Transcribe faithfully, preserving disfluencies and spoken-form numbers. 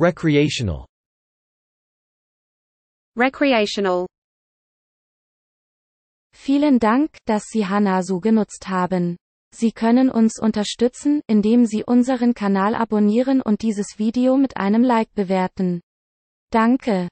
Recreational. Recreational. Vielen Dank, dass Sie Hanasu genutzt haben. Sie können uns unterstützen, indem Sie unseren Kanal abonnieren und dieses Video mit einem Like bewerten. Danke.